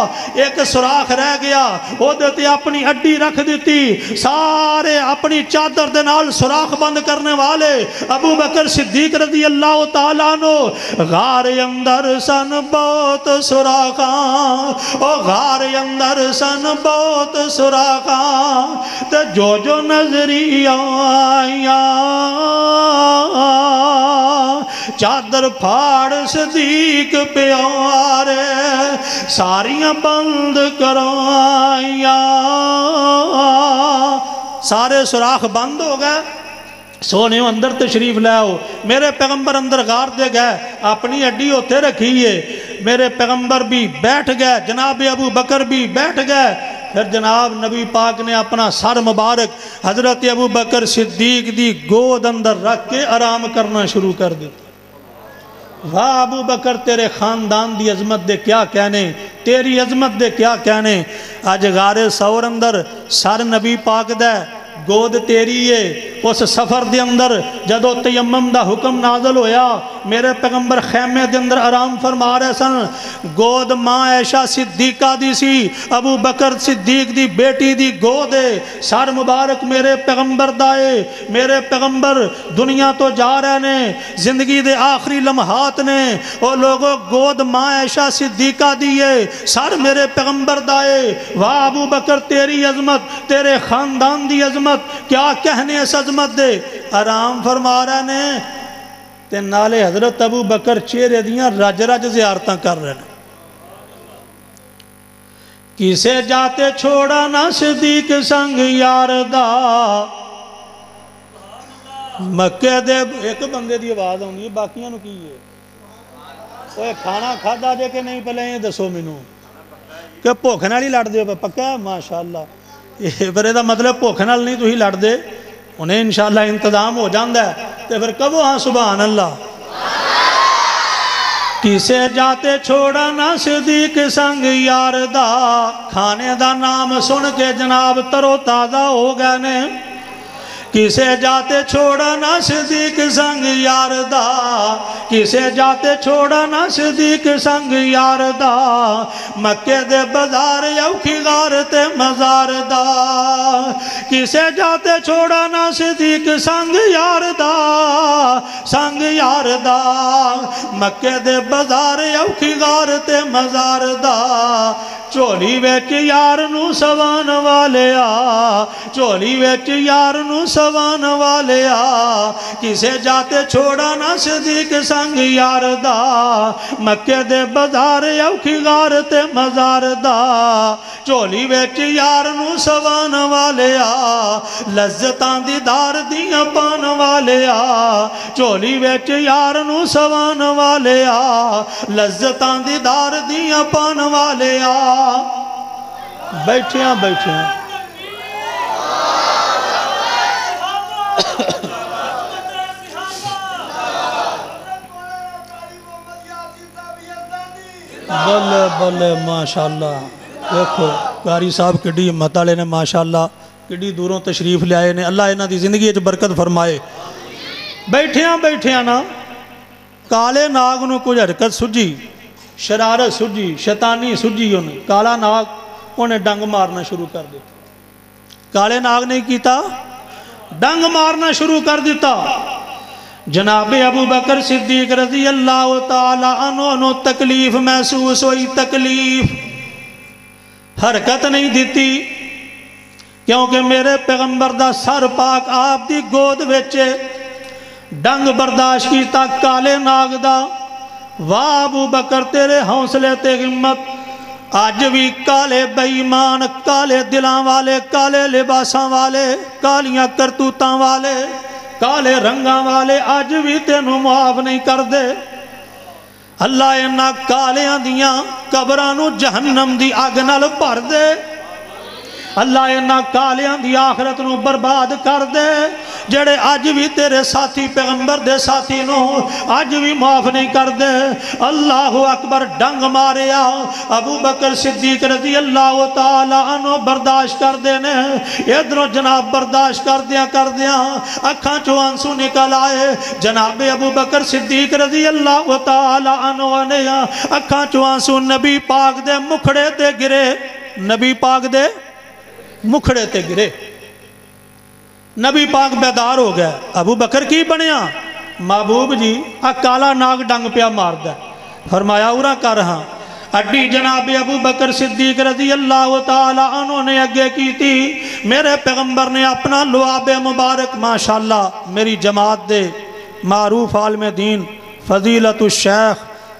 एक सुराख रह गया उहदे अपनी अड्डी रख दी, सारे अपनी चादर के नाल सुराख बंद करने वाले अबू बकर सिद्दीक रजी अल्लाह तआला अन्हु। गारे अंदर सन बहुत सुराखा, ओ गारे अंदर सन बहुत सुराखा, ते जो नजरिया आया चादर फाड़ सदीक प्यारे सारियां बंद कराया। सारे सुराख बंद हो गए। सोने अंदर तशरीफ लाओ। मेरे पैगंबर अंदर गार दे गए, अपनी अड्डी उत्थे रखी है। मेरे पैगंबर भी बैठ गए, जनाब अबू बकर भी बैठ गए। फिर जनाब नबी पाक ने अपना सर मुबारक हजरत अबू बकर सिद्दीक दी गोद अंदर रख के आराम करना शुरू कर दिया। वाह अबू बकर, तेरे खानदान दी अजमत दे क्या कहने, तेरी अजमत दे क्या कहने। अज गारे सौर अंदर सर नबी पाक दा गोद तेरी है। उस सफर के अंदर जदों तयम्मम का हुक्म नाजल होया, मेरे पैगंबर खैमे के अंदर आराम फरमा रहे सन। गोद माँ ऐशा सिद्दीका दी सी, अबू बकर सिद्दीक दी बेटी दी गोद है। सर मुबारक मेरे पैगंबर दा है। मेरे पैगंबर दुनिया तो जा रहे ने, जिंदगी के आखिरी लम्हात ने। और लोगों गोद माँ ऐशा सिद्दीका दी है, सर मेरे पैगंबर दा है। वाह अबू बकर, तेरी अजमत, तेरे खानदान की अजमत क्या कहने। इस अजमत दे आराम फरमा रहे ने ते नाले हजरत अबू बकर चेहरे दियां रज रज जियारतां कर रहे ने। किसे जाते छोड़ा ना सिद्दीक संग यार दा, मक्के दे एक बंदे दी आवाज आउंदी, बाकियां नूं की है ओए खाना खादा जे कि नहीं पहले ये दसो मैनू कि भुख नाल ही लड़दे हो पक्का माशाअल्लाह। ये पर यह मतलब भुख नाल नहीं तुसीं लड़दे, उन्हें इंशाअल्लाह इंतजाम हो जाता है। तो फिर कहो हाँ सुभान अल्लाह। किसे जाते छोड़ा ना सिद्दीक संग यार दा, खाने दा नाम सुन के जनाब तरो ताज़ा हो गए ने। किसे जाते छोड़ा ना सिद्दीक संग यार दा, किसे जाते छोड़ा ना सिद्दीक संग यार दा, मक्के दे बाजार औखी गार ते मजार दा। किसे जाते छोड़ा ना सिद्दीक संग यार दा, संग यार दा, मक्के दे बाजार औखी गार ते मजार दा। झोली विच यार नू सवान वाले आ, झोली विच यार नू सवान वाले आ, किसे जाते छोड़ा ना सिद्दीक संग यार दा, मक्के दे बाजार औखी गार ते मजार दा। झोली विच यार नू सवान वाले वालिया लज्जतां दी दार दियां पान वालिया झोली विच यार नूं सवान वालिया लज्जतां दी दार दियां पान वालिया। बैठिया बैठिया बल्ले बल्ले माशाल्लाह। देखो कारी साहब किड्डी हिम्मत वाले ने माशाल्लाह, किड्डी दूरों तशरीफ लियाए ने। अल्लाह इन्हां दी जिंदगी च बरकत फरमाए। बैठिया बैठिया ना काले नाग नूं कुछ हरकत सुझी, शरारत सुझी, शैतानी सुझी, उन्हें काला नाग उन्हें डंग मारना शुरू कर दिता। काले नाग ने कीता डंग मारना शुरू कर दिता। जनाबे अबू बकर सिद्दीक रजी अल्लाह ताला अन्हु तकलीफ महसूस हुई, तकलीफ हरकत नहीं दी क्योंकि मेरे पैगंबर दा सर पाक आप दी गोद विच डंग बर्दाश्त कीता काले नाग दा। वाह अबू बकर तेरे हौसले ते हिम्मत। अज भी काले बेईमान, काले दिलां वाले, काले लिबासां वाले, कालियां करतूतां वाले, काले रंगां वाले अज भी तेनू मुआफ नहीं करदे। अल्लाह इन्हां कालियां दियां कबरां नूं जहन्नम दी अग नाल भर दे। अल्लाह इन्हां कालियां दी आखरत नूं बर्बाद कर दे। जेड़े अज भी तेरे साथी पैगंबर दे साथी नूं अज भी माफ नहीं करदे। अल्लाहु अकबर। डंग मारिया अबू बकर सिद्दीक रजी अल्लाह तआला अन्हु बर्दाश्त करदे ने, इधरों जनाब बर्दाश्त करदियां करदियां अखां चों आंसू निकल आए। जनाबे अबू बकर सिद्दीक रजी अल्लाह तआला अन्हु ने अखां चों आंसू नबी पाक दे मुखड़े ते गिरे, नबी पाक दे मुखड़े ते गिरे। नबी पाक बेदार हो गया। अबू बकर की बनिया? महबूब जी आ काला नाग डंग पिया मारदा। फरमाया उरा कर हां अड्डी। जनाब अबू बकर सिद्दीक रजी अल्लाह तआला उन्होंने अगे की थी। मेरे पैगंबर ने अपना लुआबे मुबारक माशाल्लाह मेरी जमात दे मारूफ आलिम दीन फजीलतुश शेख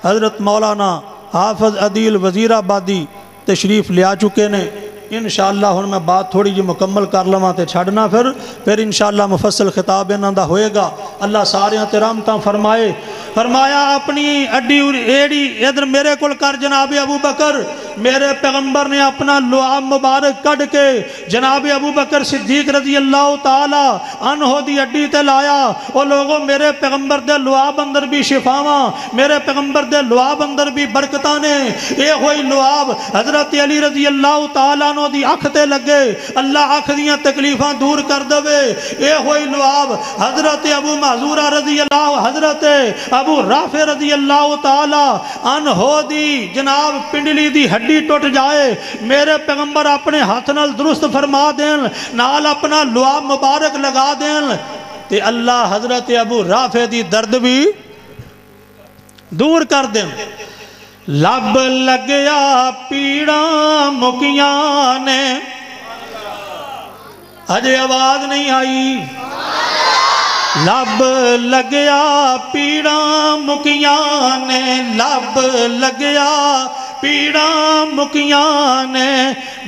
हजरत मौलाना हाफिज अदील वजीराबादी तशरीफ लिया चुके ने। इंशाअल्लाह हुण मैं बात थोड़ी जी मुकम्मल कर लवां ते छड़ना फिर इंशाअल्लाह मुफस्सल खिताब इन्हां दा होएगा। अल्लाह सारियां ते रहमतां फरमाए। फरमाया अपनी अड्डी एड़ी इधर मेरे कोल कर। जनाब अबू बकर मेरे पैगंबर ने अपना लुआब मुबारक कढ़ के जनाब अबू बकर सिद्दीक रजी अल्लाह तआला अन्हु दी अड्डी ते लाया। ओ लोगो मेरे पैगंबर दे लुआब अंदर भी शिफावां, मेरे पैगंबर दे लुआब अंदर भी बरकतां ने। यह होई लुआब हजरत अली रजी अल्लाह तआला दी अख ते लगे, अल्लाह अख दियां तकलीफां दूर कर देवे। यह होई लुआब हजरत अबू महजूरा रजी अल्लाह हजरत अबू राफे रजी अल्लाह तआला अन्हु दी जनाब पिंडली दी हड्डी टुट जाए। मेरे पैगंबर अपने हाथ नाल दुरुस्त फरमा देन, नाल अपना लुआब मुबारक लगा देन ते अल्लाह हजरत अबू राफे दी दर्द भी दूर कर देन। लब लग्या पीड़ा मुकिया ने। अजे आवाज नहीं आई। लब लग्या पीड़ा मुकिया ने, लब लग्या पीड़ा मुकिया ने,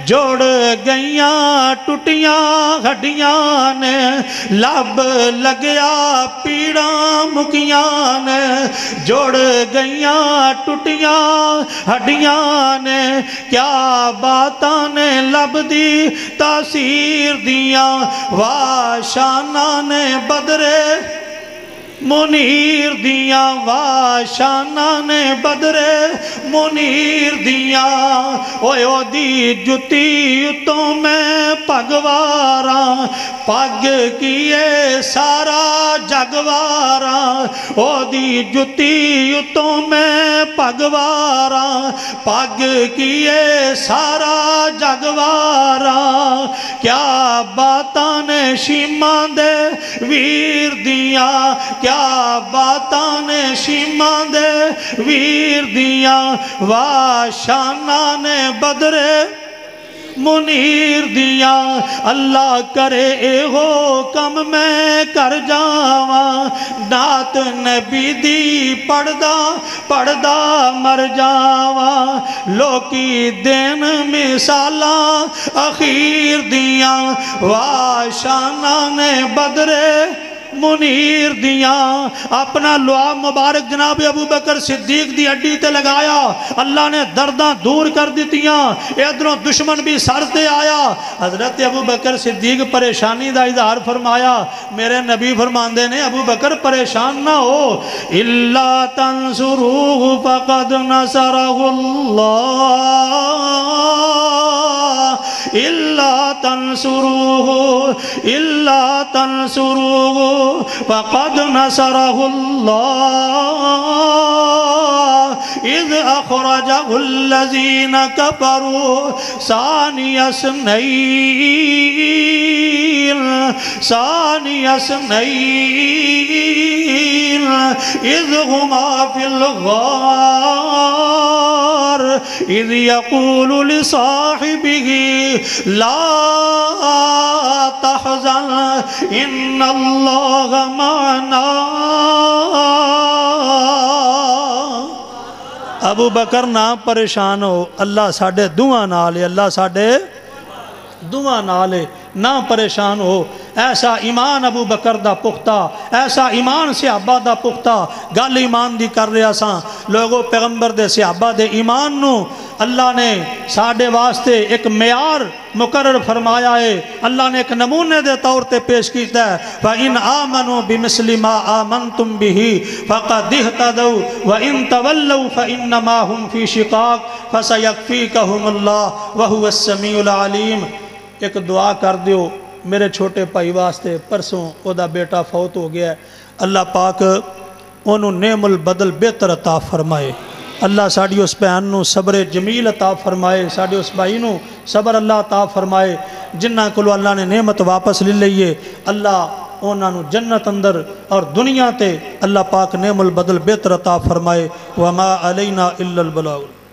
जोड़ गईया टुटिया हड्डिया ने। लब लग्या पीड़ा मुकिया ने, जोड़ गईया टुटिया हड्डिया ने। क्या बातां ने लब दी तासीर दिया, वाह शाना ने बदरे मुनीर दिया, वाशाना ने बदरे मुनीर दिया। ओदी जुती तो मैं पगवारा, पग किए सारा जगवारा। ओदी जुती तो मैं पगवारा, पग किए सारा जगवारा। क्या बातां ने शीमा दे वीर दिया, क्या बातां ने शीमा दे वीर दिया। वाह शाना ने बदरे मुनीर दिया। अल्लाह करे एहो कम मैं कर जावा, नात नबी दी पढ़दा पढ़दा मर जावा। लोकी दिन मिसाला अखीर दिया, वाह शाना ने बदरे मुनीर दिया। अपना लुआब मुबारक जनाब अबू बकर सिद्दीक दी अड्डी ते लगाया, अल्लाह ने दर्दां दूर कर दितियां। इधरों दुश्मन भी सर ते आया, हजरत अबू बकर सिद्दीक परेशानी दा इजहार फरमाया। मेरे नबी फरमांदे ने अबू बकर परेशान ना हो, इल्ला तंसुरूहु फकद नसरहुल्लाह, इल्ला तंसुरूहु, इल्ला तंसुरूहु फ़क़द नसरहुल्लाह इज़ अख़रजहुल्लज़ीना कफ़रू सानियस्नैन, सानियस्नैन इज़ हुमा फ़िल ग़ार इज़ यक़ूलु लिसाहिबिही ला तहज़न इन्नल्लाह माना। अबू बकर ना परेशान हो, अल्लाह साढ़े दुआ नाल है, अल्लाह साढ़े दुआ नाल है, ना परेशान हो। ऐसा ईमान अबू बकर दा पुख्ता, ऐसा ईमान सहाबा दा पुख्ता। गल ईमान दी कर रहा सा लोगों, पैगंबर दे सहाबा दे ईमान नू अल्लाह ने साढ़े वास्ते एक म्यार मुकर्रर फरमाया है। अल्लाह ने एक नमूने के तौर पर पेश किया है, व इन आमनु बिमिस्लिमा आमनतुम बिही फ़क़द इहतदौ व इन तवल्लौ फ़इन्नमा हुम फ़ी शिक़ाक़ फ़सयकफ़ीकहुमुल्लाह व हुवस्समीउल अलीम। एक दुआ कर दियो मेरे छोटे भाई वास्ते, परसों ओदा बेटा फौत हो गया, अल्लाह पाक ओनू नेमुल बदल बेहतर अता फरमाए। अल्लाह साड़ी उस भैन नू सब्र जमील अता फरमाए, साड़ी उस भाई नू सब्र अल्लाह अता फरमाए। जिन्ना कोलों अल्लाह ने नेमत वापस ले ली है, अल्लाह उन्होंने जन्नत अंदर और दुनिया ते अल्लाह पाक नेमुल बदल बेहतर अता फरमाए। वमा अलैना इल्लल बलाग।